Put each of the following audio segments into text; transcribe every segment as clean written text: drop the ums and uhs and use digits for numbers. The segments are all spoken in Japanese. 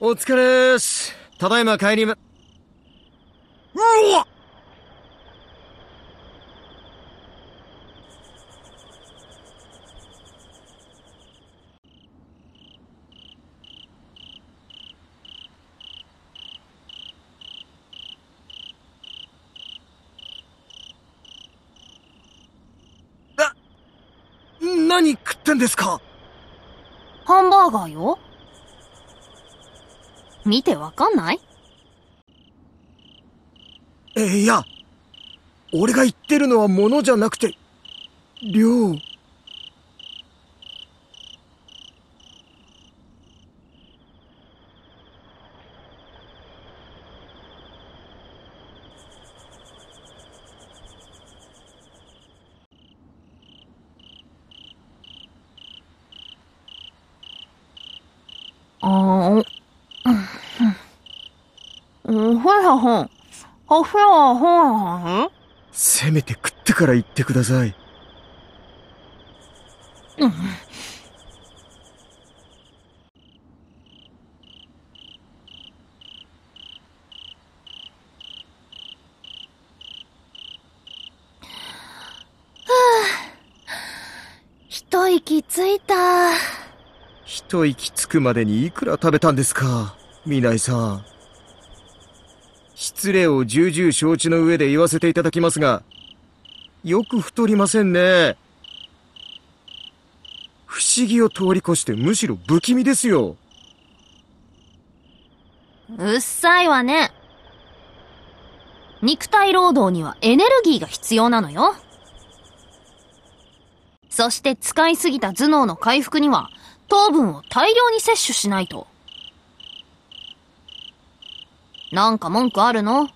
お疲れーし。ただいま帰りま、うわっ！何食ってんですか？ハンバーガーよ。見てわかんない？いや、俺が言ってるのは物じゃなくて、量。せめて食ってから言ってください。うん。一息ついた。一息つくまでにいくら食べたんですか、みないさん。失礼を重々承知の上で言わせていただきますが、よく太りませんね。不思議を通り越してむしろ不気味ですよ。うっさいわね。肉体労働にはエネルギーが必要なのよ。そして使いすぎた頭脳の回復には糖分を大量に摂取しないと。なんか文句あるの？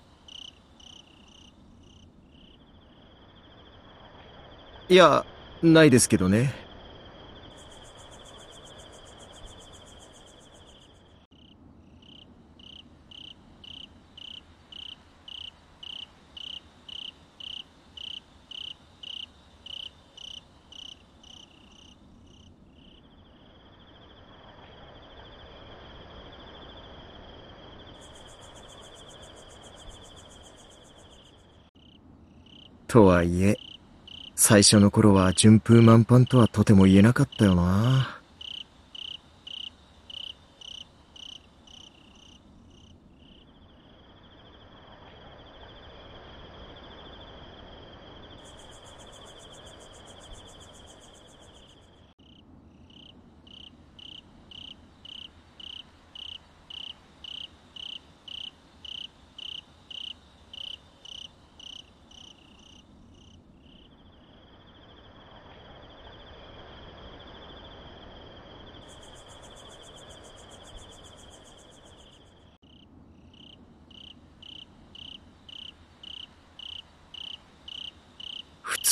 いや、ないですけどね。とはいえ、最初の頃は順風満帆とはとても言えなかったよな。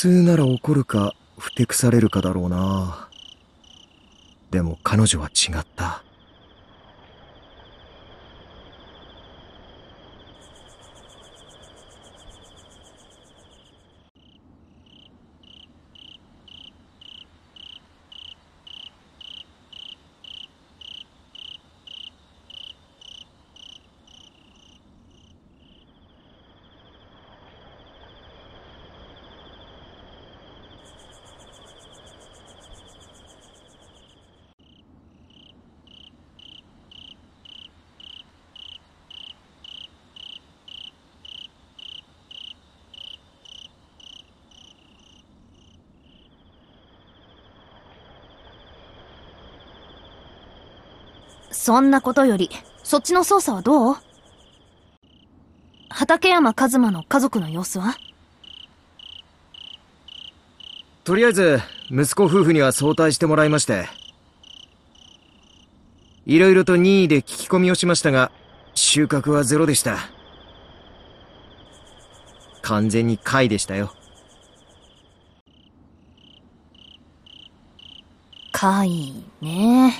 普通なら怒るか、ふてくされるかだろうな。でも彼女は違った。そんなことより、そっちの捜査はどう？畠山一馬の家族の様子は？とりあえず、息子夫婦には早退してもらいまして。いろいろと任意で聞き込みをしましたが、収穫はゼロでした。完全に貝でしたよ。貝ね。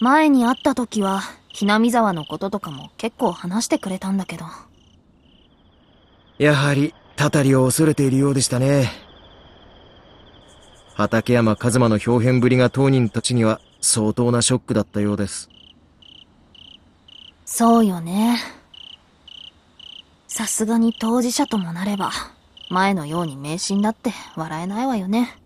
前に会った時は、ひなみざわのこととかも結構話してくれたんだけど。やはり、たたりを恐れているようでしたね。畠山一馬の表現ぶりが当人たちには相当なショックだったようです。そうよね。さすがに当事者ともなれば、前のように迷信だって笑えないわよね。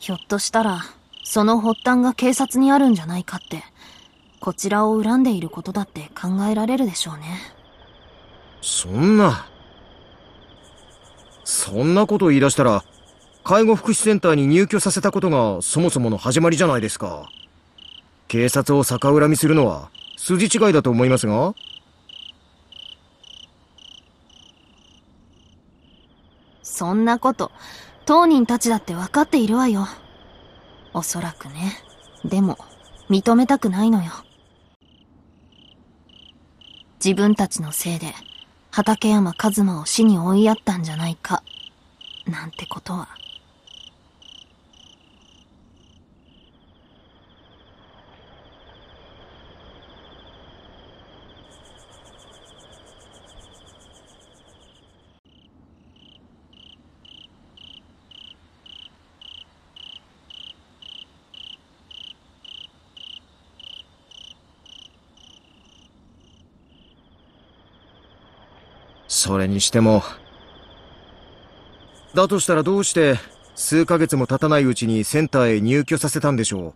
ひょっとしたら、その発端が警察にあるんじゃないかって、こちらを恨んでいることだって考えられるでしょうね。そんなこと言い出したら、介護福祉センターに入居させたことがそもそもの始まりじゃないですか。警察を逆恨みするのは筋違いだと思いますが。そんなこと、当人たちだって分かっているわよ。おそらくね。でも、認めたくないのよ。自分たちのせいで、畠山一馬を死に追いやったんじゃないか、なんてことは。それにしても、だとしたらどうして数ヶ月も経たないうちにセンターへ入居させたんでしょう。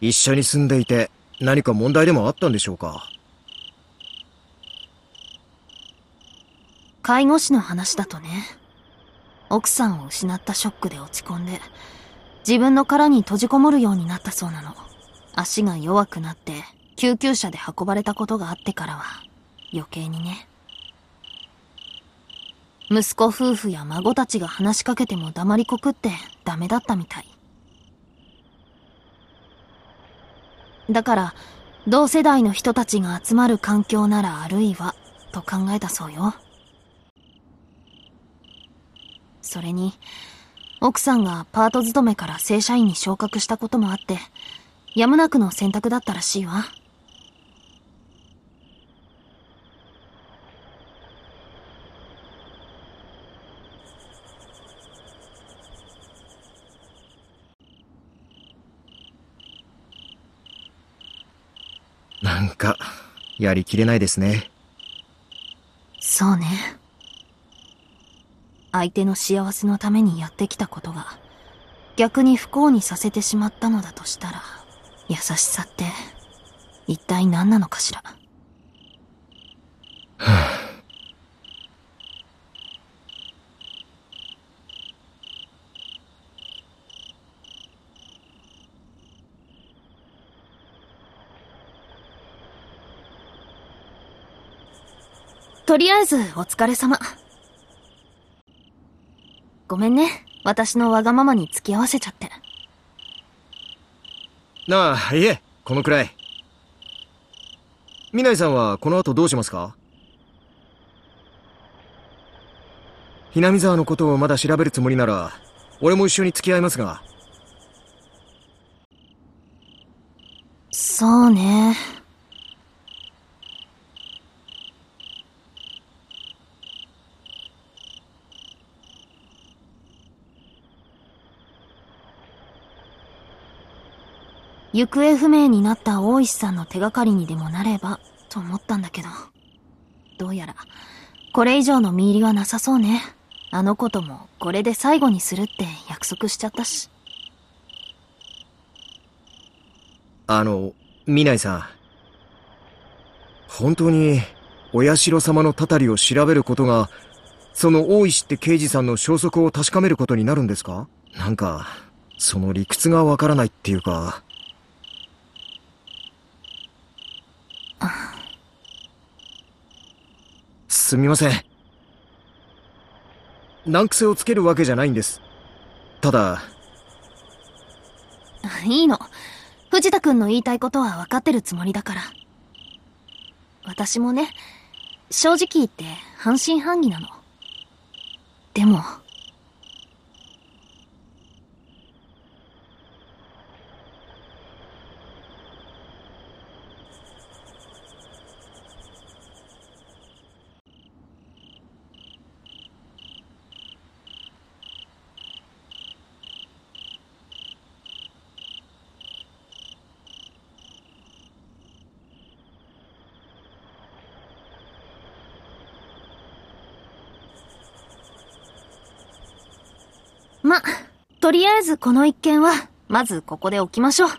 一緒に住んでいて何か問題でもあったんでしょうか。介護士の話だとね、奥さんを失ったショックで落ち込んで、自分の殻に閉じこもるようになったそうなの。足が弱くなって救急車で運ばれたことがあってからは。余計にね。息子夫婦や孫たちが話しかけても黙りこくってダメだったみたい。だから、同世代の人たちが集まる環境ならあるいは、と考えたそうよ。それに、奥さんがパート勤めから正社員に昇格したこともあって、やむなくの選択だったらしいわ。なんか、やりきれないですね。そうね。相手の幸せのためにやってきたことが、逆に不幸にさせてしまったのだとしたら、優しさって、一体何なのかしら。とりあえず、お疲れ様。ごめんね。私のわがままに付き合わせちゃって。ああ、いえ、このくらい。みないさんはこの後どうしますか？ひなみざわのことをまだ調べるつもりなら、俺も一緒に付き合いますが。そうね。行方不明になった大石さんの手がかりにでもなればと思ったんだけど、どうやらこれ以上の見入りはなさそうね。あのこともこれで最後にするって約束しちゃったし。みないさん、本当にお社様のたたりを調べることが、その大石って刑事さんの消息を確かめることになるんですか？なんかその理屈がわからないっていうか。すみません。難癖をつけるわけじゃないんです。ただ、いいの。藤田君の言いたいことは分かってるつもりだから。私もね、正直言って半信半疑なの。でも。ま、とりあえずこの一件は、まずここで置きましょう。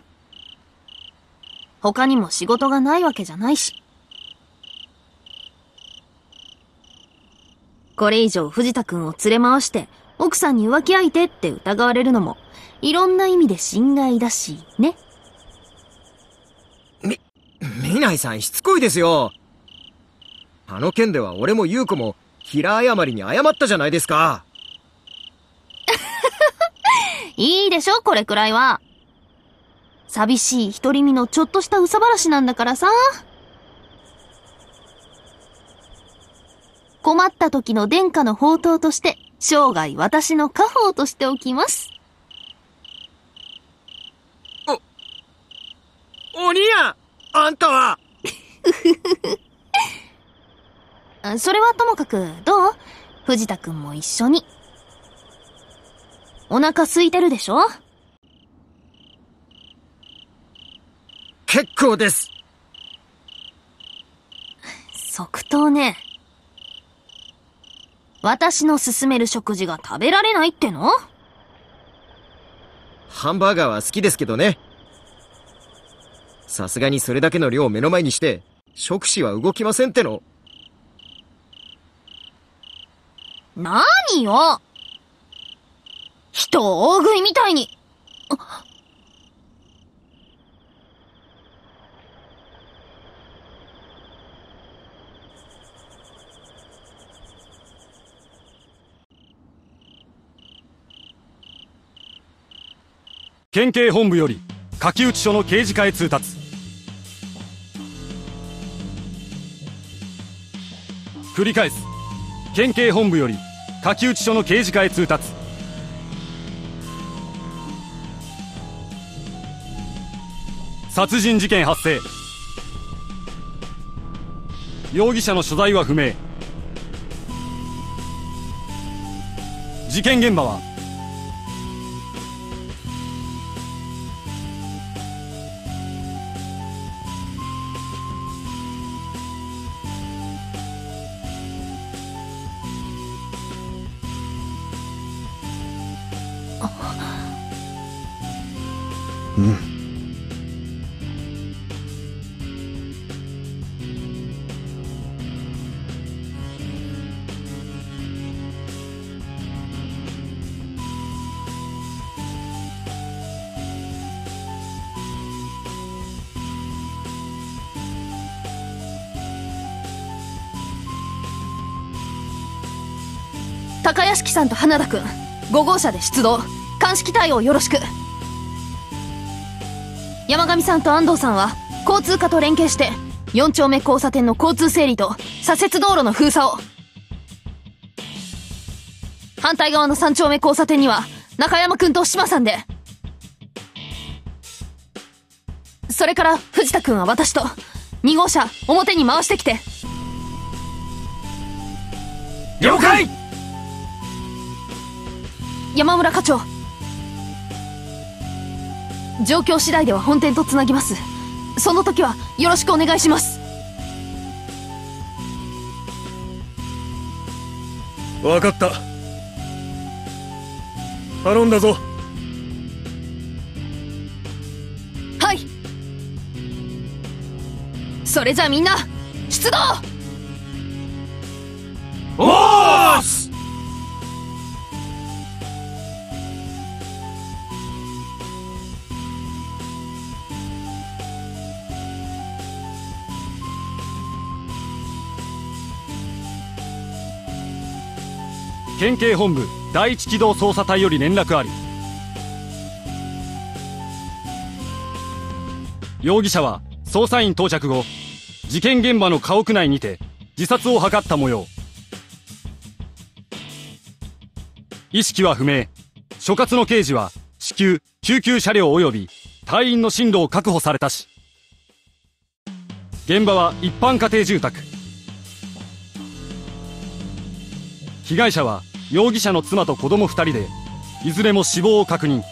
他にも仕事がないわけじゃないし。これ以上藤田くんを連れ回して、奥さんに浮気相手って疑われるのも、いろんな意味で侵害だし、ね。南井さんしつこいですよ。あの件では俺も優子も、平謝りに謝ったじゃないですか。いいでしょ、これくらいは。寂しい独り身のちょっとした憂さ晴らしなんだからさ。困った時の殿下の宝刀として、生涯私の家宝としておきます。鬼や、あんたは。それはともかく、どう？藤田くんも一緒に。お腹空いてるでしょ？結構です。即答ね。私の勧める食事が食べられないっての？ハンバーガーは好きですけどね。さすがにそれだけの量を目の前にして、食指は動きませんっての。なによ！人を大食いみたいに。県警本部より書き打ち署の刑事課へ通達。繰り返す。県警本部より書き打ち署の刑事課へ通達。殺人事件発生。容疑者の所在は不明。事件現場は高屋敷さんと花田君、5号車で出動。鑑識対応よろしく。山上さんと安藤さんは交通課と連携して4丁目交差点の交通整理と左折道路の封鎖を。反対側の3丁目交差点には中山君と島さんで、それから藤田君は私と2号車表に回してきて。了解。山村課長、状況次第では本店とつなぎます。その時はよろしくお願いします。分かった、頼んだぞ。はい。それじゃあみんな出動。おーす。県警本部第一機動捜査隊より連絡あり。容疑者は捜査員到着後、事件現場の家屋内にて自殺を図った模様。意識は不明。所轄の刑事は至急救急車両及び隊員の進路を確保されたし、現場は一般家庭住宅。被害者は容疑者の妻と子供2人で、いずれも死亡を確認。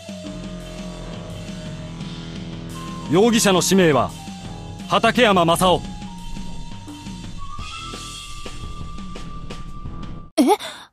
容疑者の氏名は畠山正雄。えっ？